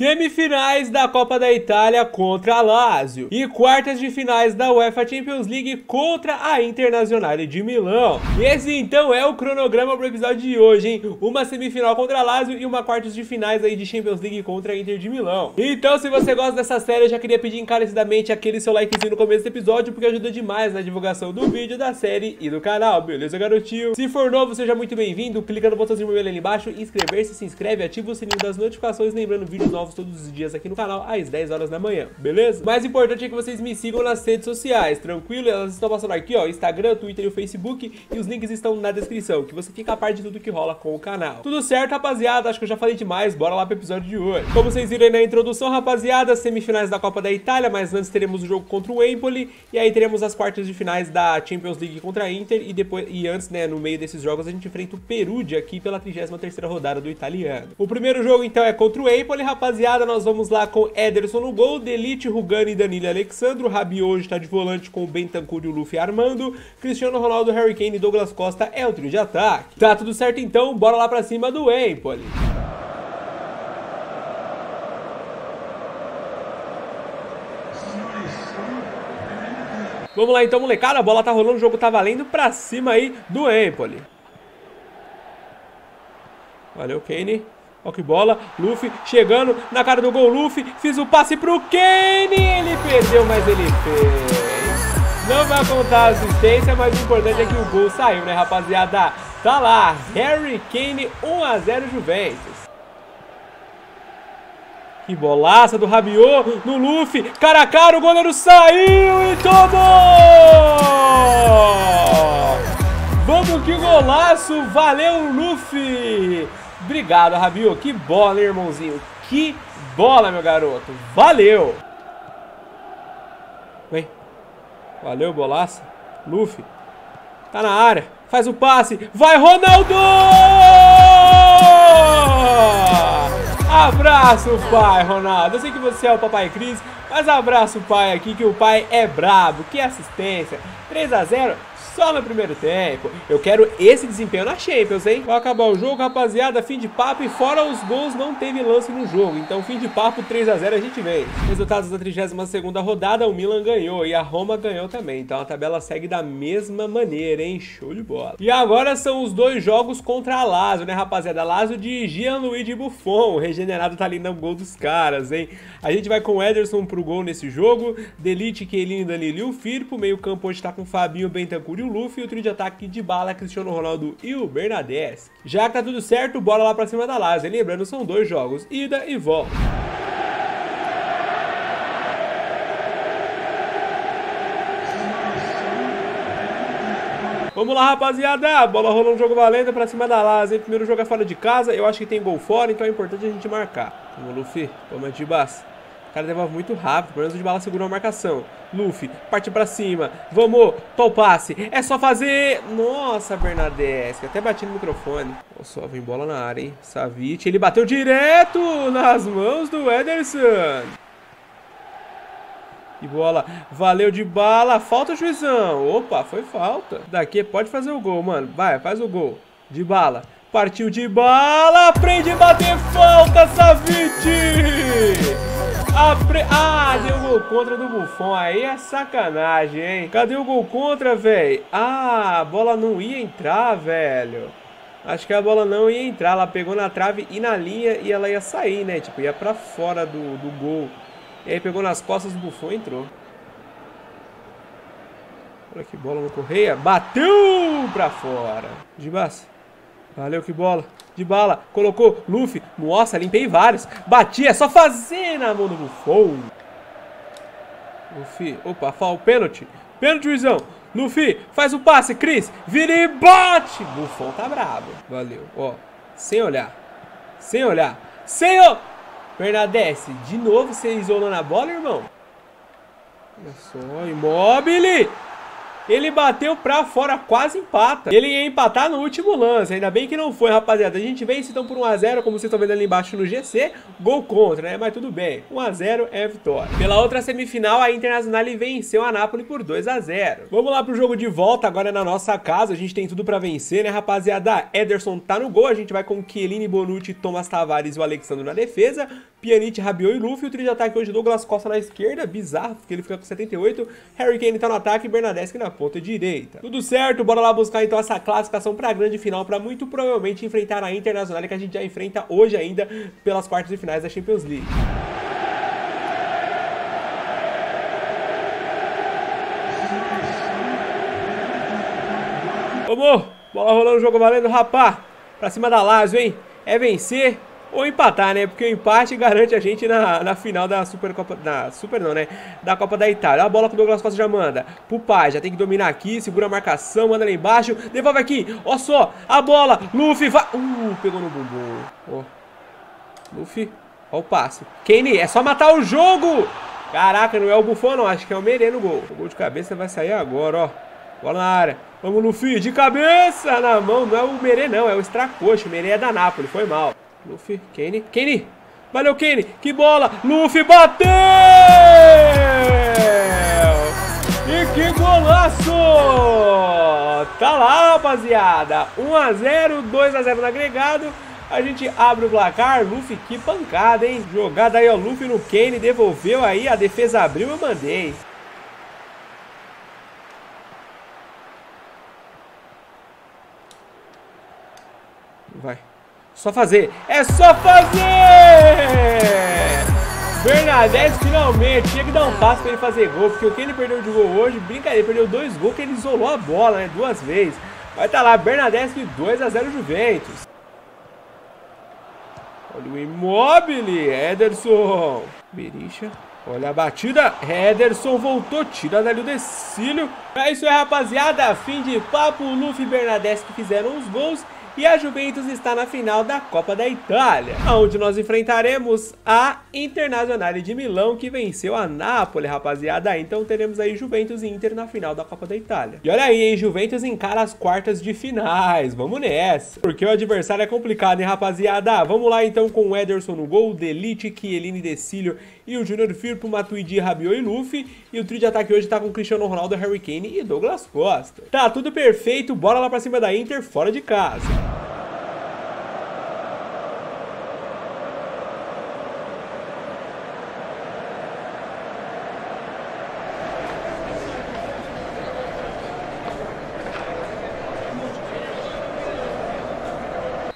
Semifinais da Copa da Itália contra a Lazio e quartas de finais da UEFA Champions League contra a Internazionale de Milão. Esse então é o cronograma para o episódio de hoje, hein? Uma semifinal contra a Lazio e uma quartas de finais aí de Champions League contra a Inter de Milão. Então, se você gosta dessa série, eu já queria pedir encarecidamente aquele seu likezinho no começo do episódio, porque ajuda demais na divulgação do vídeo, da série e do canal, beleza, garotinho? Se for novo, seja muito bem-vindo, clica no botãozinho vermelho ali embaixo, inscrever-se, se inscreve, ativa o sininho das notificações, lembrando vídeos novos todos os dias aqui no canal, às 10 horas da manhã, beleza? O mais importante é que vocês me sigam nas redes sociais, tranquilo? Elas estão passando aqui, ó, Instagram, Twitter e o Facebook, e os links estão na descrição, que você fica a par de tudo que rola com o canal. Tudo certo, rapaziada? Acho que eu já falei demais, bora lá pro episódio de hoje. Como vocês viram aí na introdução, rapaziada, semifinais da Copa da Itália, mas antes teremos o jogo contra o Empoli, e aí teremos as quartas de finais da Champions League contra a Inter, e depois, e antes, né, no meio desses jogos, a gente enfrenta o Perugia aqui pela 33ª rodada do italiano. O primeiro jogo, então, é contra o Empoli, rapaziada, nós vamos lá com Ederson no gol, De Ligt, Rugani, Danilo e Alex Sandro, Rabiot hoje tá de volante com o Bentancur e o Luffy armando, Cristiano Ronaldo, Harry Kane e Douglas Costa é o trio de ataque. Tá tudo certo então, bora lá pra cima do Empoli. Vamos lá então, molecada, a bola tá rolando, o jogo tá valendo, pra cima aí do Empoli. Valeu, Kane. Ó que bola, Luffy chegando na cara do gol, Luffy, fiz o passe pro Kane, ele perdeu, mas ele fez. Não vai contar a assistência, mas o importante é que o gol saiu, né, rapaziada? Tá lá, Harry Kane, 1 a 0 Juventus. Que bolaça do Rabiot no Luffy, cara a cara, o goleiro saiu e tomou! Vamos, que golaço, valeu, Luffy! Obrigado, Rabiot. Que bola, hein, irmãozinho? Que bola, meu garoto. Valeu. Vem. Valeu, bolaça. Luffy. Tá na área. Faz o passe. Vai, Ronaldo! Abraço, pai, Ronaldo. Eu sei que você é o papai Cris, mas abraço o pai aqui, que o pai é brabo. Que assistência. 3 a 0. Só no primeiro tempo. Eu quero esse desempenho na Champions, hein? Vai acabar o jogo, rapaziada. Fim de papo. E fora os gols, não teve lance no jogo. Então, fim de papo, 3 a 0, a gente vem. Resultados da 32ª rodada, o Milan ganhou e a Roma ganhou também. Então, a tabela segue da mesma maneira, hein? Show de bola. E agora são os dois jogos contra a Lazio, né, rapaziada? A Lazio de Gianluigi Buffon. O regenerado tá ali no gol dos caras, hein? A gente vai com o Ederson pro gol nesse jogo. De Ligt, Chiellini, Danilo e o Firpo. Meio campo hoje tá com o Fabinho, Bentancur e o Luffy, o trio de ataque de Dybala, Cristiano Ronaldo e o Bernardeschi. Já que tá tudo certo, bora lá pra cima da Lazio. Lembrando, são dois jogos, ida e volta. Vamos lá, rapaziada, bola rolou, um jogo valendo pra cima da Lazio, hein? Primeiro jogo é fora de casa, eu acho que tem gol fora, então é importante a gente marcar. Vamos, Luffy, toma de baça. O cara devolve muito rápido, pelo menos o Dybala segurou a marcação. Luffy, parte pra cima. Vamos, top passe. É só fazer. Nossa, Bernardeschi, até bati no microfone. Olha só, vem bola na área, hein? Savic, ele bateu direto nas mãos do Ederson. E bola, valeu, Dybala. Falta, juizão. Opa, foi falta. Daqui pode fazer o gol, mano. Vai, faz o gol. Dybala, partiu Dybala. Aprende a bater falta, Savic. Ah, deu gol contra do Buffon. Aí é sacanagem, hein? Cadê o gol contra, velho? Ah, a bola não ia entrar, velho. Acho que a bola não ia entrar. Ela pegou na trave e na linha e ela ia sair, né? Tipo, ia pra fora do gol. E aí pegou nas costas do Buffon e entrou. Olha que bola no Correia. Bateu pra fora. Dibas. Valeu, que bola. Dybala, colocou, Luffy, nossa, limpei vários, bati, é só fazer na mão do Buffon. Luffy, opa, fala o pênalti, pênalti, juizão. Luffy, faz o passe, Cris, vira e bate, Buffon tá brabo, valeu, ó, sem olhar, sem olhar, sem olhar, Bernardeschi, de novo você isolou na bola, irmão, olha só, Immobile. Ele bateu pra fora, quase empata. Ele ia empatar no último lance, ainda bem que não foi, rapaziada. A gente vence então por 1 a 0, como vocês estão vendo ali embaixo no GC. Gol contra, né? Mas tudo bem, 1 a 0 é vitória. Pela outra semifinal, a Internazionale venceu a Napoli por 2 a 0. Vamos lá pro jogo de volta, agora é na nossa casa. A gente tem tudo pra vencer, né, rapaziada? Ederson tá no gol, a gente vai com Chiellini, Bonucci, Thomas Tavares e o Alex Sandro na defesa. Pjanic, Rabiot e Luffy. O trio de ataque hoje, Douglas Costa na esquerda, bizarro, porque ele fica com 78. Harry Kane tá no ataque e Bernardeschi na ponta direita. Tudo certo, bora lá buscar então essa classificação pra grande final, pra muito provavelmente enfrentar a Internazionale, que a gente já enfrenta hoje ainda pelas quartas de finais da Champions League. Vamos! Bola rolando, o jogo valendo, rapá! Pra cima da Lazio, hein? É vencer ou empatar, né? Porque o empate garante a gente na final da Supercopa... Na Super não, né? Da Copa da Itália. A bola que o Douglas Costa já manda. Pupá, já tem que dominar aqui. Segura a marcação, manda lá embaixo. Devolve aqui. Ó só, a bola. Luffy vai... pegou no bumbum. Ó. Luffy. Ó o passe. Kane, é só matar o jogo! Caraca, não é o Buffon, não. Acho que é o Merê no gol. O gol de cabeça vai sair agora, ó. Bola na área. Vamos, Luffy. De cabeça na mão. Não é o Merê, não. É o Stracoxo. O Merê é da Napoli. Foi mal. Luffy. Kane. Kane. Valeu, Kane. Que bola. Luffy bateu! E que golaço! Tá lá, rapaziada. 1 a 0. 2 a 0 no agregado. A gente abre o placar. Luffy, que pancada, hein? Jogada aí, ó. Luffy no Kane. Devolveu aí. A defesa abriu. Eu mandei. Vai. Só fazer. É só fazer! Bernardeschi finalmente. Tinha que dar um passo pra ele fazer gol. Porque o que ele perdeu de gol hoje, brincadeira, perdeu 2 gols que ele isolou a bola, né? 2 vezes. Vai tá lá, Bernardeschi 2 a 0 Juventus. Olha o Immobile. Ederson. Berisha. Olha a batida, Ederson voltou, tira dali o decílio. É isso aí, rapaziada, fim de papo. Luffy e Bernardeschi que fizeram os gols. E a Juventus está na final da Copa da Itália, onde nós enfrentaremos a Internazionale de Milão, que venceu a Napoli, rapaziada. Então teremos aí Juventus e Inter na final da Copa da Itália. E olha aí, hein? Juventus encara as quartas de finais. Vamos nessa, porque o adversário é complicado, hein, rapaziada? Vamos lá então com o Ederson no gol, De Ligt, Chiellini, Decílio e o Júnior Firpo, Matuidi, Rabiot e Luffy. E o trio de ataque hoje tá com Cristiano Ronaldo, Harry Kane e Douglas Costa. Tá tudo perfeito, bora lá pra cima da Inter, fora de casa.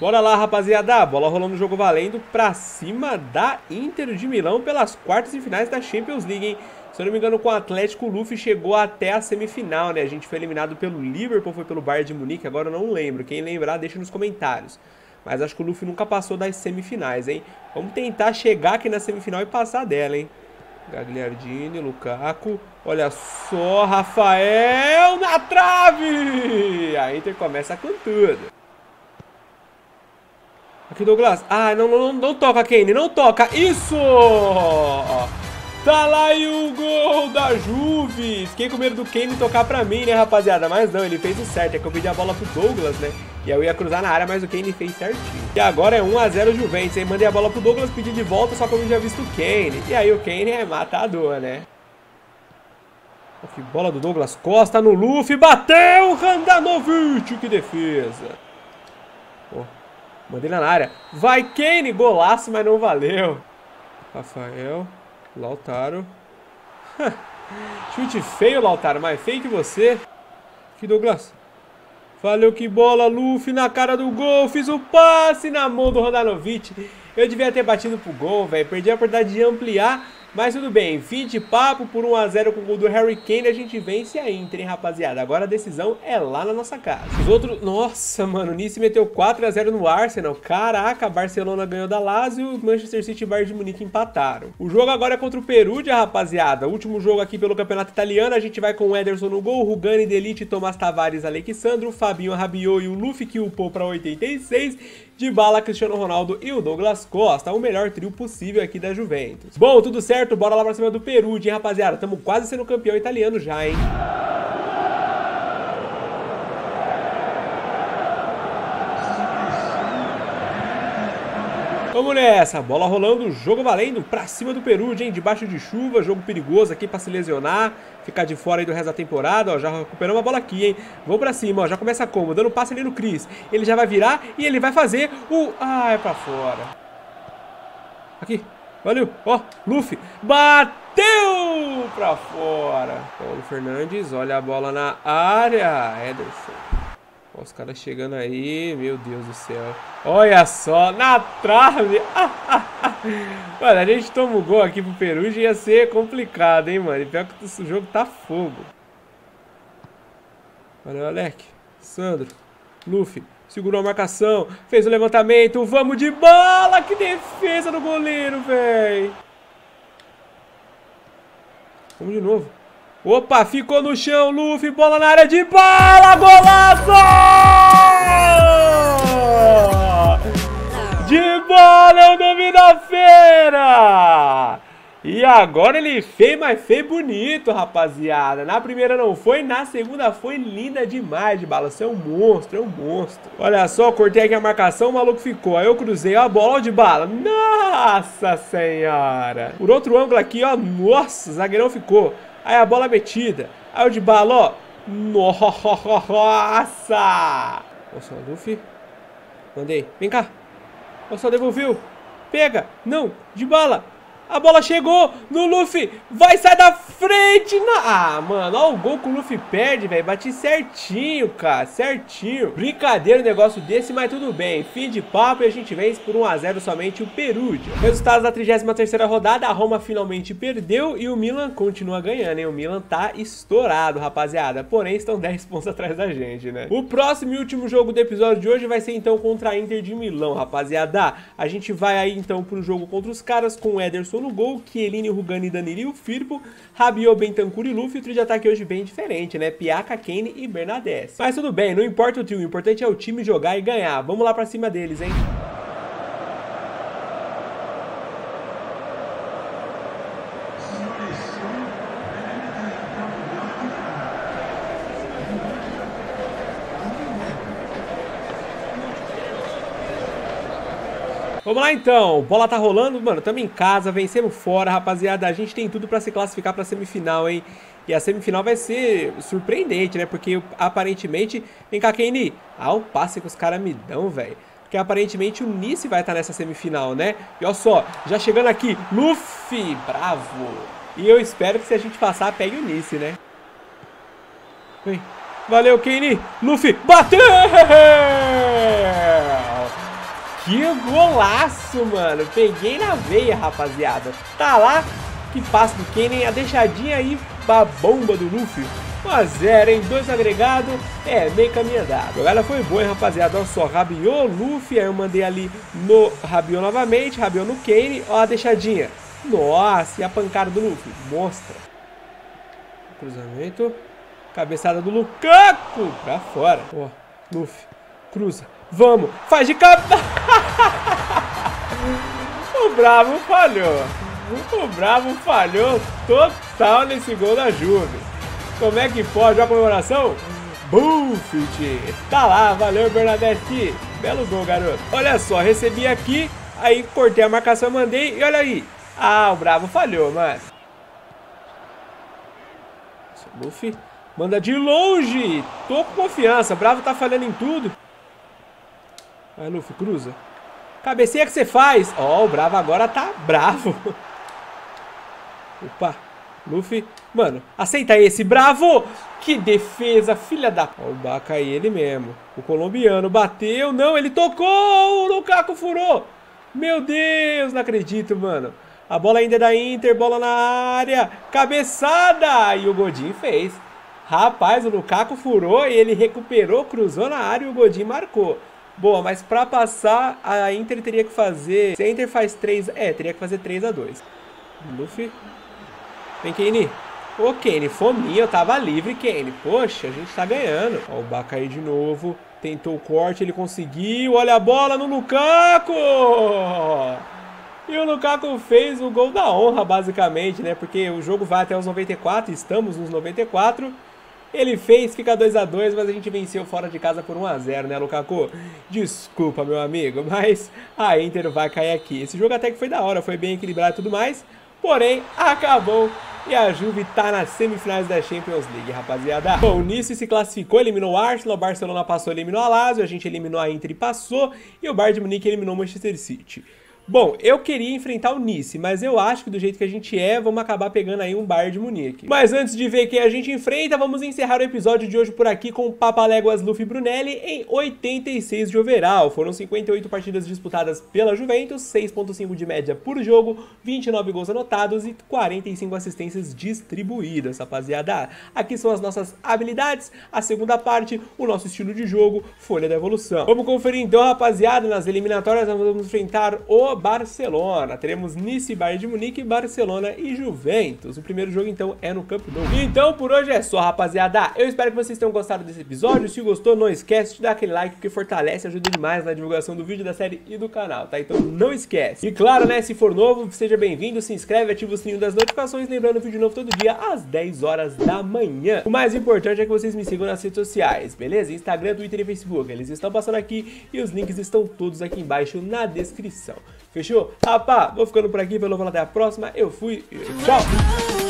Bora lá, rapaziada, bola rolando, o jogo valendo pra cima da Inter de Milão pelas quartas e finais da Champions League, hein? Se eu não me engano, com o Atlético, o Luffy chegou até a semifinal, né? A gente foi eliminado pelo Liverpool, foi pelo Bayern de Munique, agora eu não lembro. Quem lembrar, deixa nos comentários. Mas acho que o Luffy nunca passou das semifinais, hein? Vamos tentar chegar aqui na semifinal e passar dela, hein? Gagliardini, Lukaku, olha só, Rafael na trave! A Inter começa com tudo. Aqui Douglas, ah, não toca, Kane, não toca, isso! Tá lá e o gol da Juve! Fiquei com medo do Kane tocar pra mim, né, rapaziada? Mas não, ele fez o certo, é que eu pedi a bola pro Douglas, né? E aí eu ia cruzar na área, mas o Kane fez certinho. E agora é 1 a 0 Juventus, hein? Mandei a bola pro Douglas, pedi de volta, só que eu não tinha visto o Kane. E aí o Kane é matador, né? Que bola do Douglas Costa no Luffy, bateu! Handanovic, que defesa! Oh. Mandei na área. Vai, Kane. Golaço, mas não valeu. Rafael. Lautaro. Chute feio, Lautaro. Mais feio que você. Aqui, Douglas. Valeu, que bola. Luffy na cara do gol. Fiz o passe na mão do Handanovic. Eu devia ter batido pro gol, velho. Perdi a oportunidade de ampliar. Mas tudo bem. Fim de papo por 1 a 0 com o gol do Harry Kane. A gente vence a Inter, hein, rapaziada? Agora a decisão é lá na nossa casa. Os outros... Nossa, mano. O Nice meteu 4 a 0 no Arsenal. Caraca, Barcelona ganhou da Lazio. Manchester City e Bayern de Munique empataram. O jogo agora é contra o Perugia, rapaziada. Último jogo aqui pelo Campeonato Italiano. A gente vai com o Ederson no gol. Rugani, De Ligt, Tomás Tavares, Alex Sandro, Fabinho, Rabiot e o Luffy, que upou pra 86. Dybala, Cristiano Ronaldo e o Douglas Costa. O melhor trio possível aqui da Juventus. Bom, tudo certo, bora lá pra cima do Perugia, hein, rapaziada? Tamo quase sendo campeão italiano já, hein? Vamos nessa, bola rolando, jogo valendo pra cima do Perugia, hein? Debaixo de chuva, jogo perigoso aqui pra se lesionar, ficar de fora aí do resto da temporada, ó, já recuperou uma bola aqui, hein? Vamos pra cima, ó, já começa como? Dando passe ali no Cris, ele já vai virar e ele vai fazer o... Ah, é pra fora. Aqui, Valeu, ó, Luffy, bateu pra fora. Paulo Fernandes, olha a bola na área, Ederson. Ó, os caras chegando aí, meu Deus do céu. Olha só, na trave. Mano, a gente toma o gol aqui pro Perugia e ia ser complicado, hein, mano. E pior que o jogo tá fogo. Valeu, Alex Sandro, Luffy. Segurou a marcação, fez o levantamento, vamos de bola, que defesa do goleiro, velho. Vamos de novo. Opa, ficou no chão, Luffy, bola na área de bola, golaço! De bola é o nome da feira! E agora ele fez, mas fez bonito, rapaziada. Na primeira não foi, na segunda foi linda demais de bala. Você é um monstro, é um monstro. Olha só, cortei aqui a marcação, o maluco ficou. Aí eu cruzei, ó, a bola de bala. Nossa senhora. Por outro ângulo aqui, ó, nossa, o zagueirão ficou. Aí a bola metida. Aí o de bala, ó. Nossa. Olha só, Luffy. Mandei, vem cá. Olha só, devolveu. Pega, não, de bala. A bola chegou no Luffy. Vai sair da frente. Ah, mano. Olha o gol que o Luffy perde, velho. Bati certinho, cara. Certinho. Brincadeira um negócio desse, mas tudo bem. Fim de papo e a gente vence por 1 a 0 somente o Perugia. Resultados da 33ª rodada. A Roma finalmente perdeu e o Milan continua ganhando, hein? O Milan tá estourado, rapaziada. Porém, estão 10 pontos atrás da gente, né? O próximo e último jogo do episódio de hoje vai ser, então, contra a Inter de Milão, rapaziada. A gente vai aí, então, pro jogo contra os caras com o Ederson no gol, Chiellini, Rugani, Danilo, Firpo, Rabiot, Bentancur e Luffy. O trio de ataque hoje bem diferente, né? Piaca, Kane e Bernardeschi. Mas tudo bem, não importa o trio, o importante é o time jogar e ganhar. Vamos lá pra cima deles, hein? Vamos lá então, bola tá rolando, mano, tamo em casa, vencemos fora, rapaziada, a gente tem tudo pra se classificar pra semifinal, hein, e a semifinal vai ser surpreendente, né, porque aparentemente, vem cá, Kane, ah, o passe que os caras me dão, velho, porque aparentemente o Nice vai estar nessa semifinal, né, e olha só, já chegando aqui, Luffy, bravo, e eu espero que se a gente passar, pegue o Nice, né, vem, valeu, Kane, Luffy, bateu! Que golaço, mano. Peguei na veia, rapaziada. Tá lá, que passe do Kane, a deixadinha aí, a bomba do Luffy. 1 a 0, hein? 2 agregado, é, meio caminho andado. A galera foi boa, hein, rapaziada? Olha só, Rabiot, Luffy, aí eu mandei ali no Rabiot novamente, Rabiot no Kane, ó a deixadinha. Nossa, e a pancada do Luffy, mostra. Cruzamento, cabeçada do Lukaku, pra fora. Ó, Luffy, cruza. Vamos, faz de cabeça. O Bravo falhou. O Bravo falhou total nesse gol da Juve. Como é que pode? Olha a comemoração. Buffet. Tá lá, valeu, Bernardeschi. Belo gol, garoto. Olha só, recebi aqui, aí cortei a marcação, mandei e olha aí. Ah, o Bravo falhou, mano. Buffet manda de longe. Tô com confiança. Bravo tá falhando em tudo. Vai, Luffy, cruza. Cabeceia que você faz. Ó, o Bravo agora tá bravo. Opa, Luffy. Mano, aceita esse, Bravo. Que defesa, filha da... Ó, o Baca aí, ele mesmo. O colombiano bateu. Não, ele tocou. O Lukaku furou. Meu Deus, não acredito, mano. A bola ainda é da Inter. Bola na área. Cabeçada. E o Godin fez. Rapaz, o Lukaku furou e ele recuperou, cruzou na área e o Godin marcou. Boa, mas pra passar, a Inter teria que fazer... Se a Inter faz 3... É, teria que fazer 3 a 2. Luffy. Vem, Kane. Ô, Kane, fominha, eu tava livre, Kane. Poxa, a gente tá ganhando. Ó, o Baca aí de novo. Tentou o corte, ele conseguiu. Olha a bola no Lukaku! E o Lukaku fez o gol da honra, basicamente, né? Porque o jogo vai até os 94, estamos nos 94... Ele fez, fica 2 a 2, mas a gente venceu fora de casa por 1 a 0, né, Lukaku? Desculpa, meu amigo, mas a Inter vai cair aqui. Esse jogo até que foi da hora, foi bem equilibrado e tudo mais, porém, acabou e a Juve tá nas semifinais da Champions League, rapaziada. Bom, o Nice se classificou, eliminou o Arsenal, o Barcelona passou, eliminou a Lazio, a gente eliminou a Inter e passou, e o Bayern de Munique eliminou o Manchester City. Bom, eu queria enfrentar o Nice, mas eu acho que do jeito que a gente é, vamos acabar pegando aí um Bayern de Munique. Mas antes de ver quem a gente enfrenta, vamos encerrar o episódio de hoje por aqui com o Papaléguas Luffy Brunelli em 86 de overall. Foram 58 partidas disputadas pela Juventus, 6.5 de média por jogo, 29 gols anotados e 45 assistências distribuídas, rapaziada. Aqui são as nossas habilidades, a segunda parte, o nosso estilo de jogo, folha da evolução. Vamos conferir então, rapaziada, nas eliminatórias nós vamos enfrentar o Barcelona. Teremos Nice, Bayern de Munique, Barcelona e Juventus. O primeiro jogo, então, é no Camp Nou. Então, por hoje é só, rapaziada. Eu espero que vocês tenham gostado desse episódio. Se gostou, não esquece de dar aquele like que fortalece, ajuda demais na divulgação do vídeo, da série e do canal, tá? Então, não esquece. E claro, né, se for novo, seja bem-vindo, se inscreve, ativa o sininho das notificações, lembrando, vídeo novo todo dia, às 10 horas da manhã. O mais importante é que vocês me sigam nas redes sociais, beleza? Instagram, Twitter e Facebook. Eles estão passando aqui e os links estão todos aqui embaixo na descrição. Fechou? Rapá, vou ficando por aqui, pelo menos até a próxima. Eu fui e tchau!